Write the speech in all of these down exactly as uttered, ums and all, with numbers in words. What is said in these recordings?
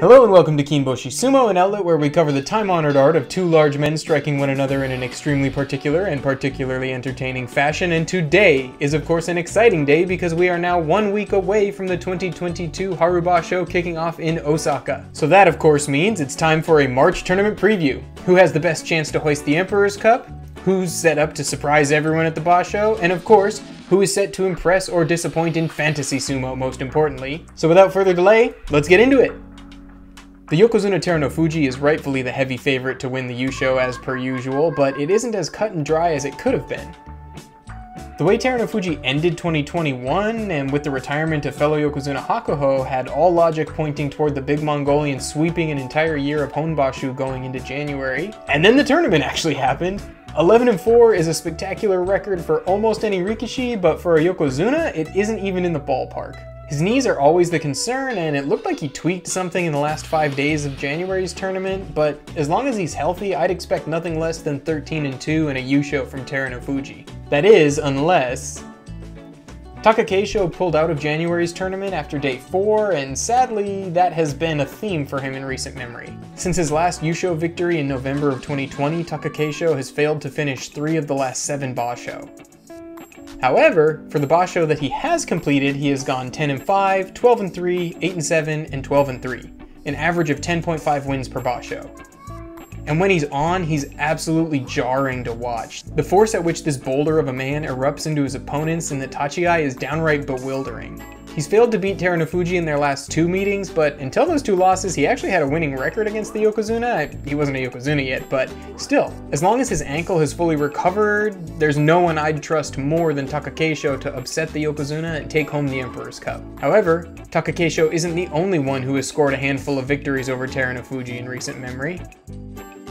Hello and welcome to Kinboshi Sumo, an outlet where we cover the time-honored art of two large men striking one another in an extremely particular and particularly entertaining fashion, and today is of course an exciting day because we are now one week away from the twenty twenty-two Harubasho kicking off in Osaka. So that of course means it's time for a March tournament preview. Who has the best chance to hoist the Emperor's Cup? Who's set up to surprise everyone at the Basho? And of course, who is set to impress or disappoint in Fantasy Sumo, most importantly. So without further delay, let's get into it! The Yokozuna Terunofuji is rightfully the heavy favorite to win the Yusho as per usual, but it isn't as cut and dry as it could have been. The way Terunofuji ended twenty twenty-one, and with the retirement of fellow Yokozuna Hakuho, had all logic pointing toward the big Mongolian sweeping an entire year of Honbashu going into January. And then the tournament actually happened! eleven and four is a spectacular record for almost any rikishi, but for a Yokozuna, it isn't even in the ballpark. His knees are always the concern, and it looked like he tweaked something in the last five days of January's tournament, but as long as he's healthy, I'd expect nothing less than thirteen and two and a Yusho from Terunofuji. That is, unless... Takakeishō pulled out of January's tournament after day four, and sadly, that has been a theme for him in recent memory. Since his last Yusho victory in November of twenty twenty, Takakeishō has failed to finish three of the last seven Basho. However, for the Basho that he has completed, he has gone ten and five, twelve and three, eight and seven, and twelve and three, an average of ten point five wins per Basho. And when he's on, he's absolutely jarring to watch. The force at which this boulder of a man erupts into his opponents in the tachi-ai is downright bewildering. He's failed to beat Terunofuji in their last two meetings, but until those two losses, he actually had a winning record against the Yokozuna. He wasn't a Yokozuna yet, but still. As long as his ankle has fully recovered, there's no one I'd trust more than Takakeishō to upset the Yokozuna and take home the Emperor's Cup. However, Takakeishō isn't the only one who has scored a handful of victories over Terunofuji in recent memory.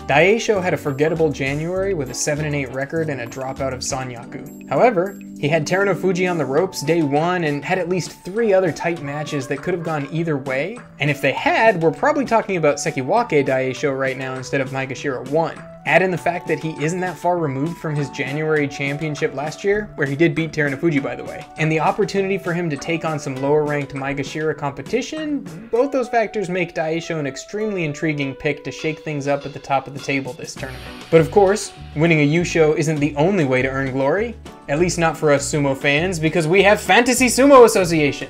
Daieishō had a forgettable January with a seven and eight record and a dropout of Sanyaku. However, he had Terunofuji on the ropes day one and had at least three other tight matches that could have gone either way, and if they had, we're probably talking about Sekiwake Daieishō right now instead of Maegashira one. Add in the fact that he isn't that far removed from his January championship last year, where he did beat Terunofuji by the way, and the opportunity for him to take on some lower ranked Maegashira competition, both those factors make Daieishō an extremely intriguing pick to shake things up at the top of the table this tournament. But of course, winning a Yusho isn't the only way to earn glory, at least not for us sumo fans, because we have Fantasy Sumo Association!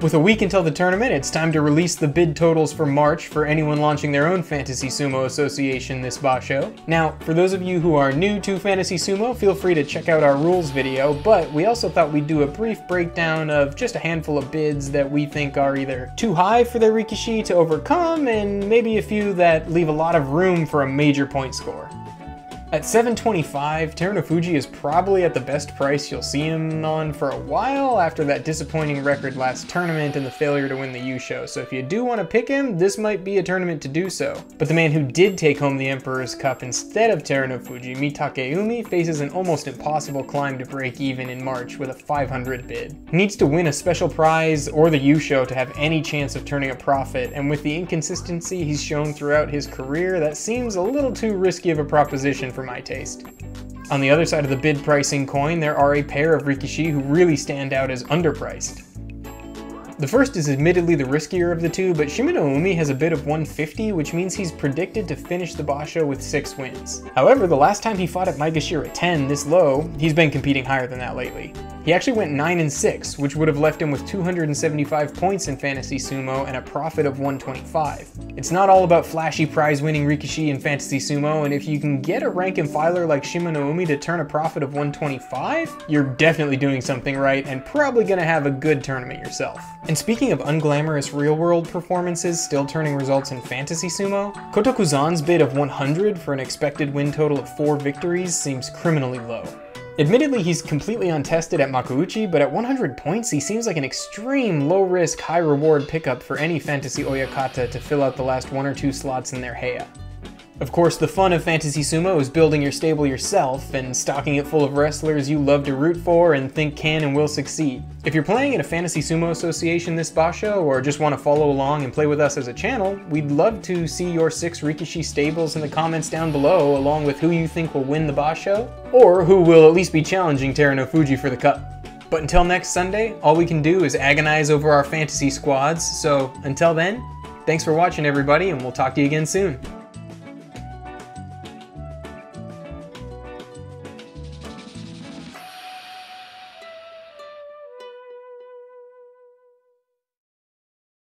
With a week until the tournament, it's time to release the bid totals for March for anyone launching their own Fantasy Sumo Association this Basho. Now, for those of you who are new to Fantasy Sumo, feel free to check out our rules video, but we also thought we'd do a brief breakdown of just a handful of bids that we think are either too high for their rikishi to overcome, and maybe a few that leave a lot of room for a major point score. At seven twenty-five, Terunofuji is probably at the best price you'll see him on for a while after that disappointing record last tournament and the failure to win the Yusho, so if you do want to pick him, this might be a tournament to do so. But the man who did take home the Emperor's Cup instead of Terunofuji, Mitakeumi, faces an almost impossible climb to break even in March with a five hundred bid. He needs to win a special prize or the Yusho to have any chance of turning a profit, and with the inconsistency he's shown throughout his career, that seems a little too risky of a proposition for my taste. On the other side of the bid pricing coin, there are a pair of rikishi who really stand out as underpriced. The first is admittedly the riskier of the two, but Shimanoumi has a bid of one fifty, which means he's predicted to finish the Basho with six wins. However, the last time he fought at Maegashira ten this low, he's been competing higher than that lately. He actually went nine and six, which would have left him with two hundred seventy-five points in Fantasy Sumo and a profit of one twenty-five. It's not all about flashy prize-winning rikishi in Fantasy Sumo, and if you can get a rank and filer like Shimanoumi to turn a profit of one twenty-five, you're definitely doing something right and probably gonna have a good tournament yourself. And speaking of unglamorous real-world performances still turning results in Fantasy Sumo, Kotokuzan's bid of one hundred for an expected win total of four victories seems criminally low. Admittedly, he's completely untested at Makuuchi, but at one hundred points he seems like an extreme low-risk, high-reward pickup for any fantasy oyakata to fill out the last one or two slots in their heya. Of course, the fun of Fantasy Sumo is building your stable yourself and stocking it full of wrestlers you love to root for and think can and will succeed. If you're playing in a Fantasy Sumo Association this Basho, or just want to follow along and play with us as a channel, we'd love to see your six rikishi stables in the comments down below, along with who you think will win the Basho, or who will at least be challenging Terunofuji for the cup. But until next Sunday, all we can do is agonize over our fantasy squads, so until then, Thanks for watching, everybody, and we'll talk to you again soon.